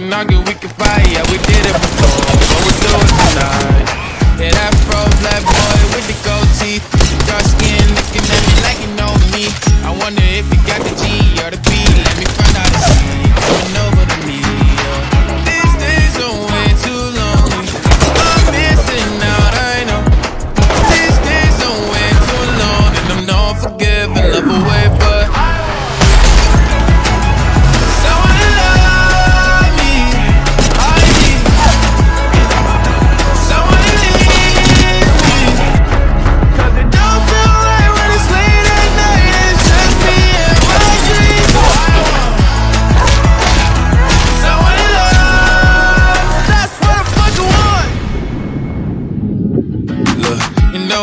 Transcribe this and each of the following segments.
can argue, we can fight, yeah, we did it before, but we'll do it tonight. Yeah, that pro black boy with the gold teeth, dark skin looking at me like you know me. I wonder if you got the G or the B, let me find out it's me, coming over to me, yeah. These days are way too lonely, I'm missing out, I know. These days are way too long, and I'm not forgiving, love away, but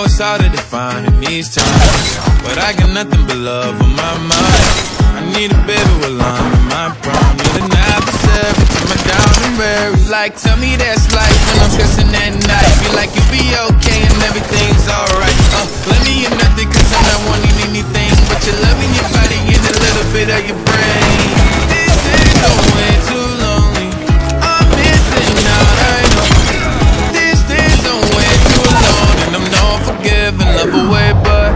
it's hard to define in these times, but I got nothing but love on my mind. I need a baby with lime in my prime. You're the knife and seven to my diamond berry. Like, tell me that's life when I'm stressing at night. Feel like you'll be okay and everything's alright. Let me in nothing cause I'm not wanting anything, but you're loving your body and a little bit of your brain. This is no way too lonely, I'm missing out, I know. This is no way too long, and I'm not forgive and love away, but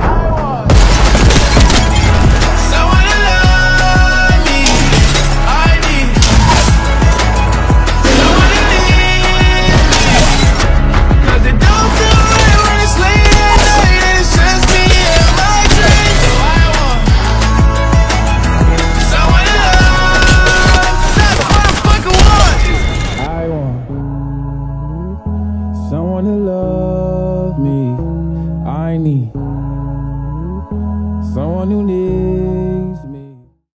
someone who needs me.